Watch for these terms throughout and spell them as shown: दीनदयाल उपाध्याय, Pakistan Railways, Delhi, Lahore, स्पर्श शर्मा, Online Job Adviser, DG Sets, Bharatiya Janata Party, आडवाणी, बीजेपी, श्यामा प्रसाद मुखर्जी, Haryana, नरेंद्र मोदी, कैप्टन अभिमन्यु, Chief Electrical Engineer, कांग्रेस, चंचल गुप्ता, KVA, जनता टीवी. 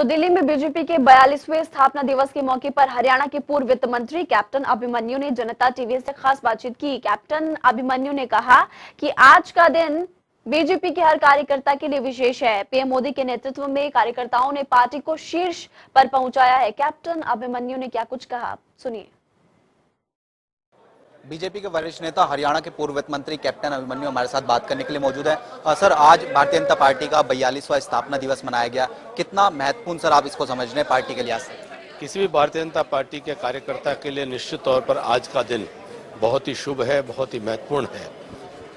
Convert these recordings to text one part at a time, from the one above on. तो दिल्ली में बीजेपी के 42वें स्थापना दिवस के मौके पर हरियाणा के पूर्व वित्त मंत्री कैप्टन अभिमन्यु ने जनता टीवी से खास बातचीत की। कैप्टन अभिमन्यु ने कहा कि आज का दिन बीजेपी के हर कार्यकर्ता के लिए विशेष है। पीएम मोदी के नेतृत्व में कार्यकर्ताओं ने पार्टी को शीर्ष पर पहुंचाया है। कैप्टन अभिमन्यु ने क्या कुछ कहा, सुनिए। बीजेपी के वरिष्ठ नेता हरियाणा के पूर्व वित्त मंत्री कैप्टन अभिमन्यु हमारे साथ बात करने के लिए मौजूद है। सर, आज भारतीय जनता पार्टी का 42वां स्थापना दिवस मनाया गया, कितना महत्वपूर्ण सर आप इसको समझ रहे हैं पार्टी के लिए? किसी भी भारतीय जनता पार्टी के कार्यकर्ता के लिए निश्चित तौर पर आज का दिन बहुत ही शुभ है, बहुत ही महत्वपूर्ण है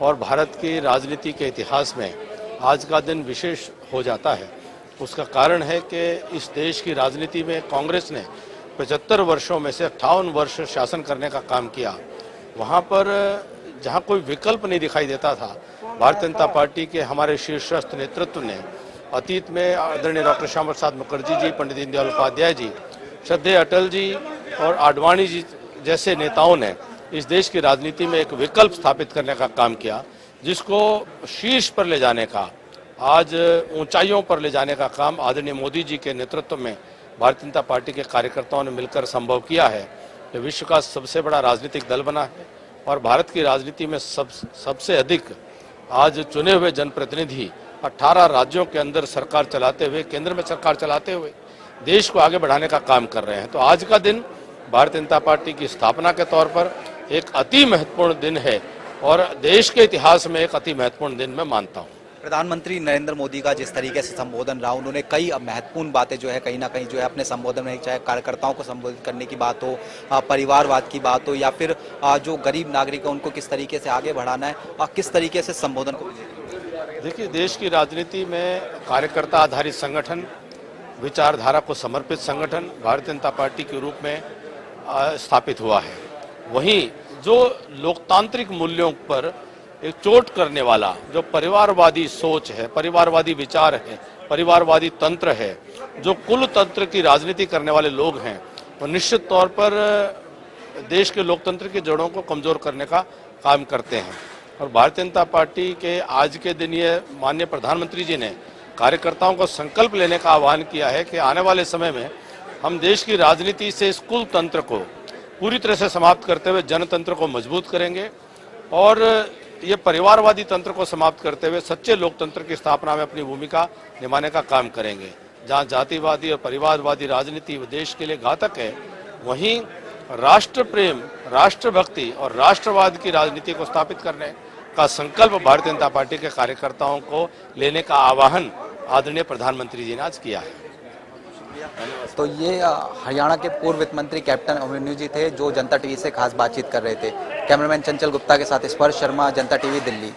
और भारत की राजनीति के इतिहास में आज का दिन विशेष हो जाता है। उसका कारण है कि इस देश की राजनीति में कांग्रेस ने 75 वर्षों में से 58 वर्ष शासन करने का काम किया। वहाँ पर जहाँ कोई विकल्प नहीं दिखाई देता था, भारतीय जनता पार्टी के हमारे शीर्षस्थ नेतृत्व ने अतीत में आदरणीय डॉक्टर श्यामा प्रसाद मुखर्जी जी, पंडित दीनदयाल उपाध्याय जी, श्रद्धेय अटल जी और आडवाणी जी जैसे नेताओं ने इस देश की राजनीति में एक विकल्प स्थापित करने का काम किया, जिसको शीर्ष पर ले जाने का, आज ऊंचाइयों पर ले जाने का काम आदरणीय मोदी जी के नेतृत्व में भारतीय जनता पार्टी के कार्यकर्ताओं ने मिलकर संभव किया है। जो विश्व का सबसे बड़ा राजनीतिक दल बना है और भारत की राजनीति में सबसे अधिक आज चुने हुए जनप्रतिनिधि 18 राज्यों के अंदर सरकार चलाते हुए, केंद्र में सरकार चलाते हुए देश को आगे बढ़ाने का काम कर रहे हैं। तो आज का दिन भारतीय जनता पार्टी की स्थापना के तौर पर एक अति महत्वपूर्ण दिन है और देश के इतिहास में एक अति महत्वपूर्ण दिन मैं मानता हूँ। प्रधानमंत्री नरेंद्र मोदी का जिस तरीके से संबोधन रहा, उन्होंने कई महत्वपूर्ण बातें जो है कहीं ना कहीं जो है अपने संबोधन में, चाहे कार्यकर्ताओं को संबोधित करने की बात हो, परिवारवाद की बात हो या फिर जो गरीब नागरिक है उनको किस तरीके से आगे बढ़ाना है और किस तरीके से संबोधन को। देखिए, देश की राजनीति में कार्यकर्ता आधारित संगठन, विचारधारा को समर्पित संगठन भारतीय जनता पार्टी के रूप में स्थापित हुआ है। वहीं जो लोकतांत्रिक मूल्यों पर एक चोट करने वाला जो परिवारवादी सोच है, परिवारवादी विचार है, परिवारवादी तंत्र है, जो कुल तंत्र की राजनीति करने वाले लोग हैं, वो निश्चित तौर पर देश के लोकतंत्र की जड़ों को कमजोर करने का काम करते हैं। और भारतीय जनता पार्टी के आज के दिन ये माननीय प्रधानमंत्री जी ने कार्यकर्ताओं को संकल्प लेने का आह्वान किया है कि आने वाले समय में हम देश की राजनीति से इस कुल तंत्र को पूरी तरह से समाप्त करते हुए जनतंत्र को मजबूत करेंगे और ये परिवारवादी तंत्र को समाप्त करते हुए सच्चे लोकतंत्र की स्थापना में अपनी भूमिका निभाने का काम करेंगे। जहाँ जातिवादी और परिवारवादी राजनीति देश के लिए घातक है, वहीं राष्ट्र प्रेम, राष्ट्रभक्ति और राष्ट्रवाद की राजनीति को स्थापित करने का संकल्प भारतीय जनता पार्टी के कार्यकर्ताओं को लेने का आह्वान आदरणीय प्रधानमंत्री जी ने आज किया है। तो ये हरियाणा के पूर्व वित्त मंत्री कैप्टन अभिमन्यु जी थे जो जनता टीवी से खास बातचीत कर रहे थे। कैमरामैन चंचल गुप्ता के साथ स्पर्श शर्मा, जनता टीवी, दिल्ली।